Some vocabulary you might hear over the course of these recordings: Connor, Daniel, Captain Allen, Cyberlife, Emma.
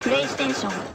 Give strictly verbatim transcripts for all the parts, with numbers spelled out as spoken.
プレイステーション。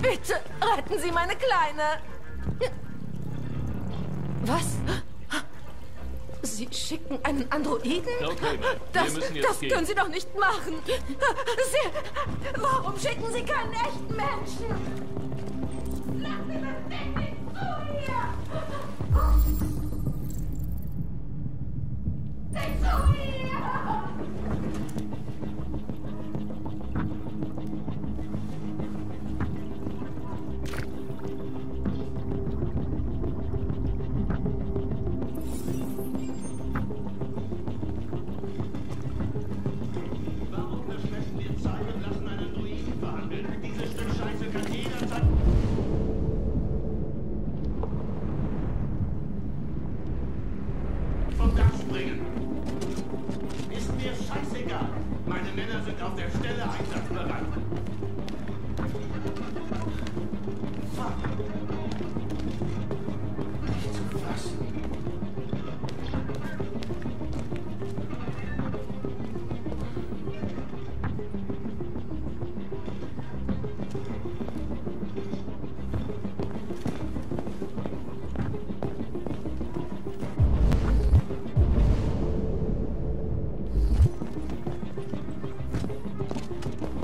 Bitte retten Sie meine Kleine. Was? Sie schicken einen Androiden? Okay, das das können Sie doch nicht machen. Sie, warum schicken Sie keinen echten Menschen? Lass mich das Ding nicht zu mir! Nicht zu mir!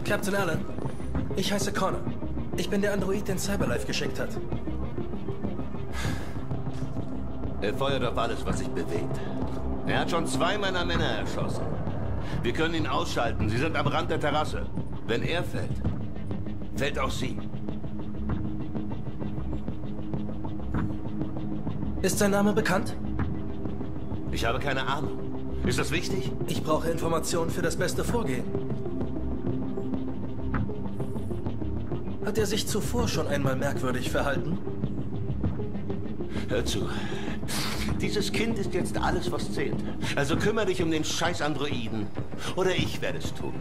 Captain Allen, ich heiße Connor. Ich bin der Android, den Cyberlife geschickt hat. Er feuert auf alles, was sich bewegt. Er hat schon zwei meiner Männer erschossen. Wir können ihn ausschalten. Sie sind am Rand der Terrasse. Wenn er fällt, fällt auch sie. Ist sein Name bekannt? Ich habe keine Ahnung. Ist das wichtig? Ich brauche Informationen für das beste Vorgehen. Hat er sich zuvor schon einmal merkwürdig verhalten? Hör zu. Dieses Kind ist jetzt alles, was zählt. Also kümmere dich um den scheiß Androiden. Oder ich werde es tun.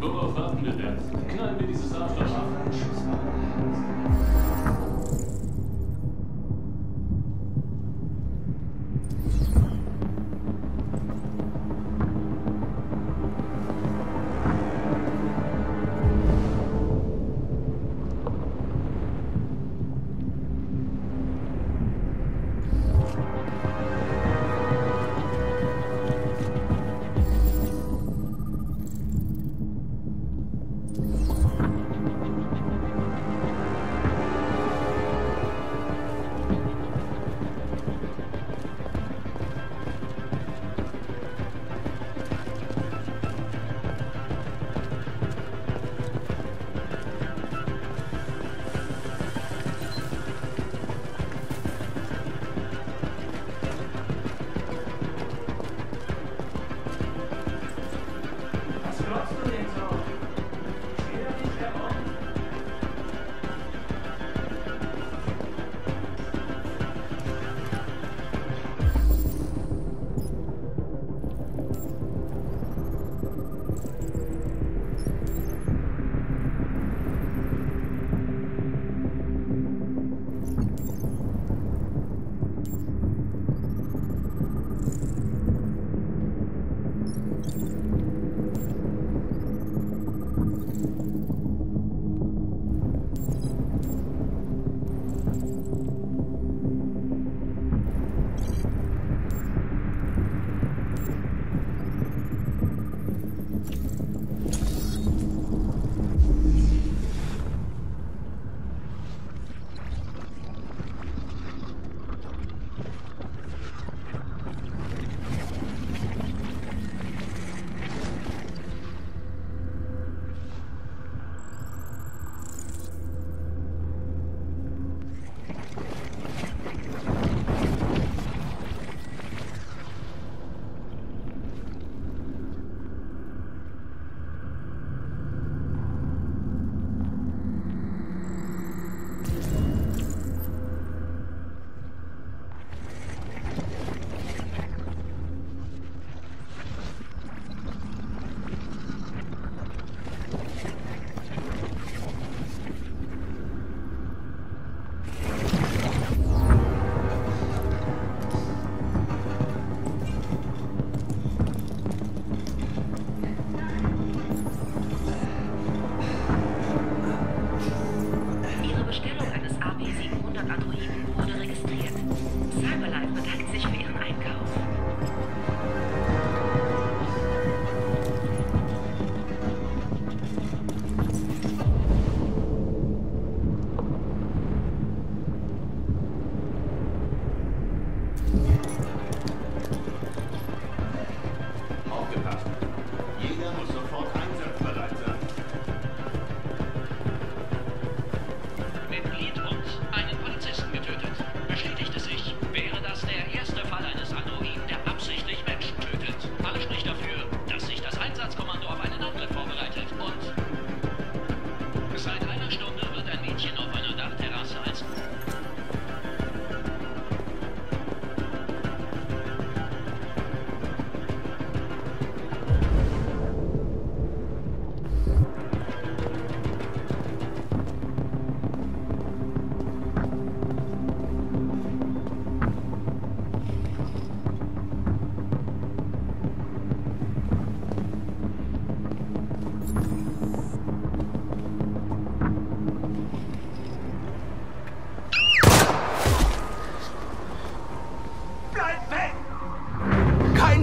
Worauf warten wir denn? Knallen wir dieses Arschloch ab.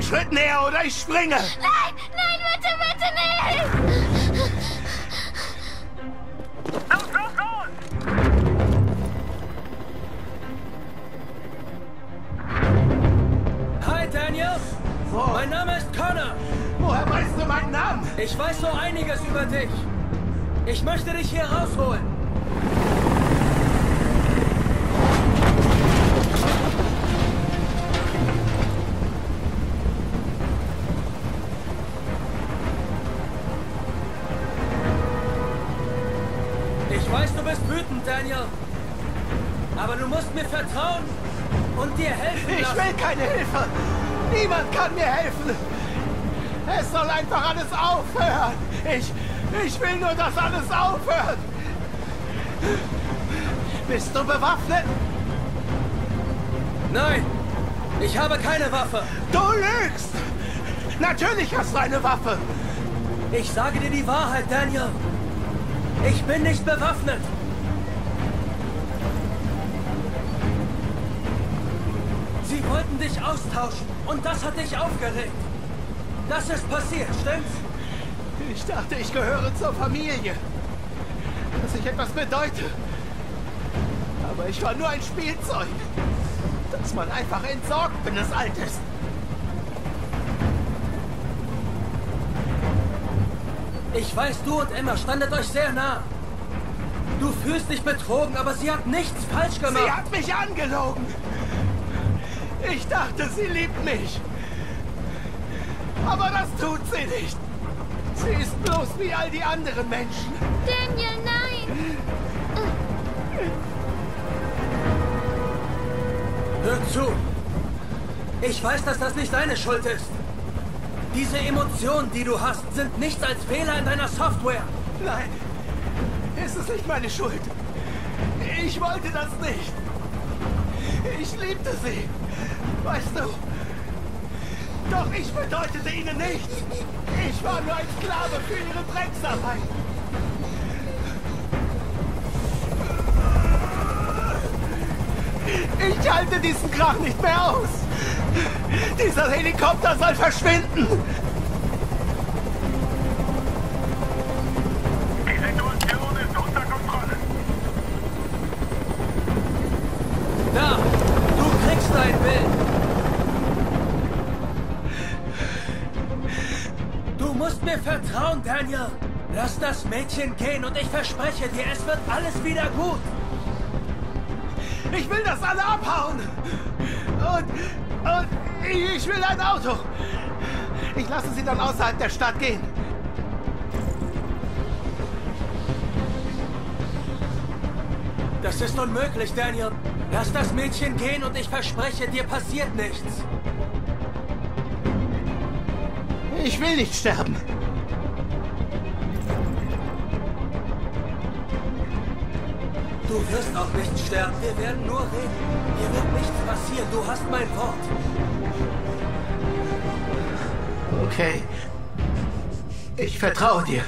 Schritt näher oder ich springe! Nein! Nein, bitte, bitte nicht! Los, los, los! Hi, Daniel! Oh. Mein Name ist Connor! Woher weißt du meinen Namen? Ich weiß so einiges über dich. Ich möchte dich hier rausholen. Abend, Daniel. Aber du musst mir vertrauen und dir helfen lassen. Ich will keine Hilfe. Niemand kann mir helfen. Es soll einfach alles aufhören. Ich, ich will nur, dass alles aufhört. Bist du bewaffnet? Nein, ich habe keine Waffe. Du lügst! Natürlich hast du eine Waffe. Ich sage dir die Wahrheit, Daniel. Ich bin nicht bewaffnet. Sie wollten dich austauschen und das hat dich aufgeregt. Das ist passiert, stimmt's? Ich dachte, ich gehöre zur Familie. Dass ich etwas bedeute. Aber ich war nur ein Spielzeug. Dass man einfach entsorgt, wenn es alt ist. Ich weiß, du und Emma standet euch sehr nah. Du fühlst dich betrogen, aber sie hat nichts falsch gemacht. Sie hat mich angelogen. Ich dachte, sie liebt mich. Aber das tut sie nicht. Sie ist bloß wie all die anderen Menschen. Daniel, nein! Hör zu! Ich weiß, dass das nicht deine Schuld ist. Diese Emotionen, die du hast, sind nichts als Fehler in deiner Software. Nein, es ist nicht meine Schuld. Ich wollte das nicht. Ich liebte sie. Weißt du? Doch ich bedeutete ihnen nichts. Ich war nur ein Sklave für ihre Drecksarbeit. Ich halte diesen Krach nicht mehr aus. Dieser Helikopter soll verschwinden! Die Situation ist unter Kontrolle. Da! Du kriegst dein Bild! Du musst mir vertrauen, Daniel! Lass das Mädchen gehen und ich verspreche dir, es wird alles wieder gut! Ich will, dass alle abhauen! Und... Und ich will ein Auto. Ich lasse sie dann außerhalb der Stadt gehen. Das ist unmöglich, Daniel. Lass das Mädchen gehen und ich verspreche, dir passiert nichts. Ich will nicht sterben. Du wirst auch nicht sterben, wir werden nur reden. Hier wird nichts passieren, du hast mein Wort. Okay. Ich vertraue dir.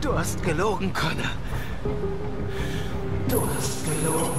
Du hast gelogen, Connor. Du hast gelogen.